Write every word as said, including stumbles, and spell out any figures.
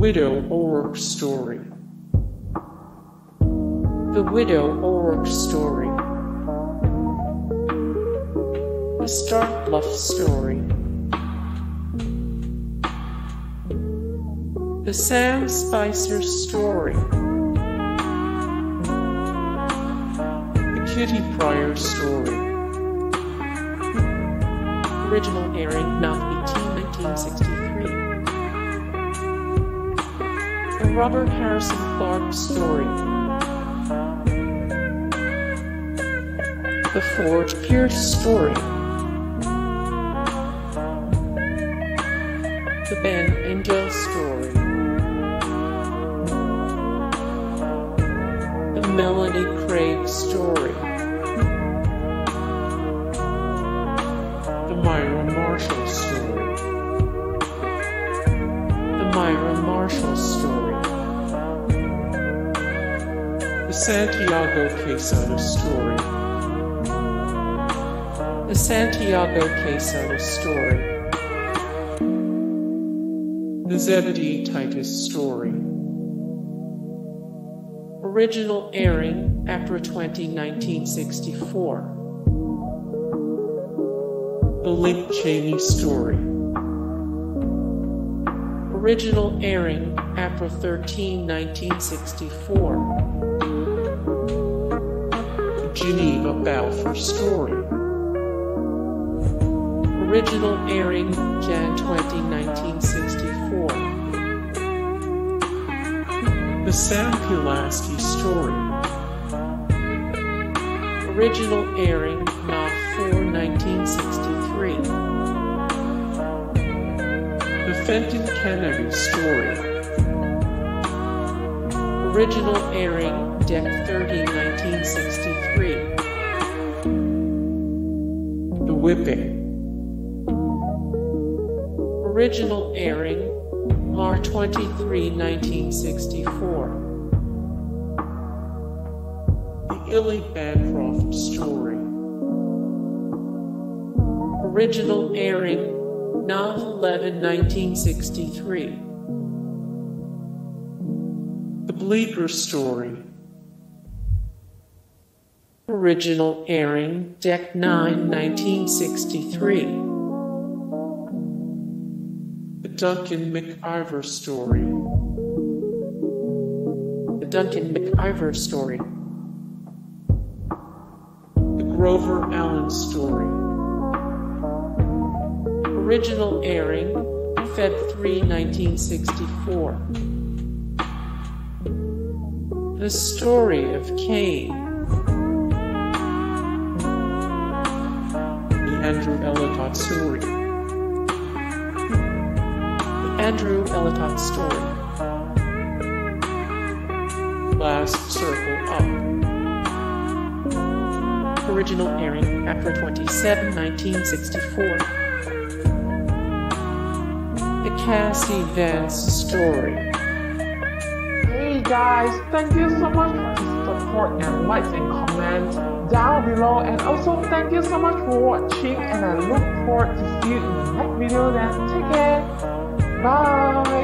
Widow O'Rourke Story. The Widow O'Rourke Story. The Stark Bluff Story. The Sam Spicer Story. The Kitty Pryer Story. Original airing nineteen sixty-three. The Robert Harrison Clarke Story. The Fort Pierce Story. The Ben Engel Story. The Melanie Craig Story. The Myra Marshall Story. The Myra Marshall Story. The Santiago Quesada Story. The Santiago Quesada Story. The Zebedee Titus Story. Original airing April twentieth, nineteen sixty-four. The Link Cheney Story. Original airing April thirteenth, nineteen sixty-four. The Geneva Balfour Story. Original airing January twentieth, nineteen sixty-four. The Sam Pulaski Story. Original airing November fourth, nineteen sixty-three. The Fenton Canaby Story. Original airing December thirtieth, nineteen sixty-three. The Whipping. Original airing March twenty-third, nineteen sixty-four. The Eli Bancroft Story. Original airing September eleventh, nineteen sixty-three. The Bleeker Story. Original airing September ninth, nineteen sixty-three. The Duncan McIvor Story. The Duncan McIvor Story. The Grover Allen Story. Original airing February third, nineteen sixty-four. The Story of Cain. The Andrew Ellitott Story. The Andrew Ellitott Story. Last Circle Up. Original airing April twenty-seventh, nineteen sixty-four. The Cassie Vance Story. Hey guys, thank you so much for the support and likes and comments down below, and also thank you so much for watching, and I look forward to see you in the next video then. Take care. Bye.